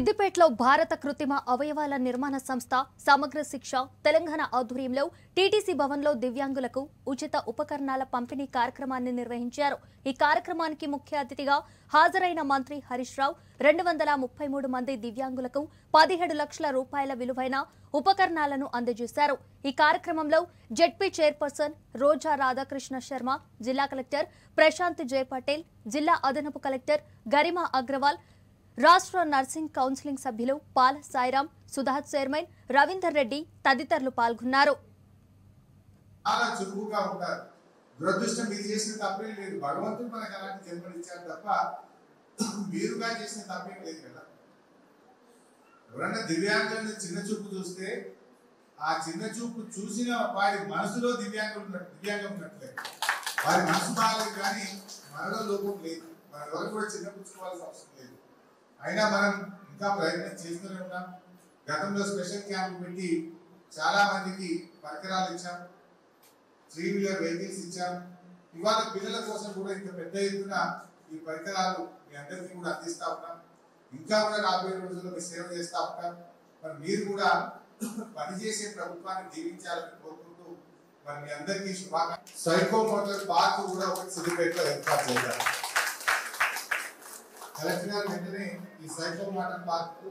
సిద్దిపేటలో భారత కృత్రిమ అవయవాల నిర్మాణ సంస్థ సమగ్ర శిక్ష తెలంగాణ ఆధ్వర్యంలో టిటిసి భవన్లో దివ్యాంగులకు ఉచిత ఉపకరణాల పంపిణీ కార్యక్రమాన్ని నిర్వహించారు। ఈ కార్యక్రమానికి ముఖ్య అతిథిగా హాజరైన మంత్రి హరీష్ రావు 233 మంది దివ్యాంగులకు 17 లక్షల రూపాయల విలువైన ఉపకరణాలను అందజేశారు। ఈ కార్యక్రమంలో జెడ్పీ చైర్పర్సన్ రోజా రాధాకృష్ణ శర్మ, జిల్లా కలెక్టర్ ప్రశాంత్ జయ పటేల్, జిల్లా అదనపు కలెక్టర్ గరిమా అగ్రవాల్, राष्ट्र नर्सिंग काउंसिलिंग सभ्युलु पाल साईराम, सुधा चेयरमैन रवींदर रेड्डी तदितरुलु पाल्गोन्नारु। आला चुरुगुगा उंटारु। दुरदृष्टं मीरु चेसिन तप्पे लेदु, भगवंतुडु मनकु अलांटि जन्मनि इच्चारु तप्प मीरुगा चेसिन तप्पे लेदु कदा। ఎవరైనా దివ్యాంగులను చిన్న చూపు చూస్తే ఆ చిన్న చూపు చూసిన వారి మనసులో దివ్యాంగం ఉన్నట్లే। వారి మనసు బాలేదు కానీ మనలో లోపం లేదు। మన ఎవరు కూడా చిన్న చూసుకోవాల్సిన అవసరం లేదు। అయినా మనం ఇంకా ప్రయత్నం చేస్తూనే ఉన్నాం। గతంలో స్పెషల్ క్యాంప్ పెట్టి చాలా మందికి పరికరాలు ఇచ్చాం, 3-wheeler వెహికల్స్ ఇచ్చాం। ఇవాళ పిల్లల కోసం కూడా ఇంత పెద్ద ఎత్తున ఈ పరికరాలు మీ అందరికీ కూడా అందిస్తా ఉన్నాం। ఇంకా కూడా రాబోయే రోజుల్లో మీ సేవ చేస్తా ఉంటాం। మరి మీరు కూడా పనిచేసే ప్రభుత్వాన్ని దీవించాలని కోరుకుంటూ మరి మీ అందరికీ శుభాకాంక్షలు। సైకోమోటర్ పార్క్ కూడా ఒకటి సిద్దిపేటలో ఏర్పాటు చేశారు। కలెక్టర్ వెంటనే ఈ సైకోమోటర్ పార్క్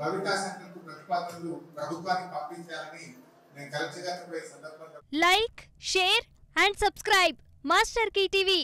భవికా సంకల్ప ప్రతిపాదనలు ప్రభుత్వానికి పంపించాలని నేను కలెక్టర్ గారికి ఈ సందర్భంగా like, share and subscribe master key TV.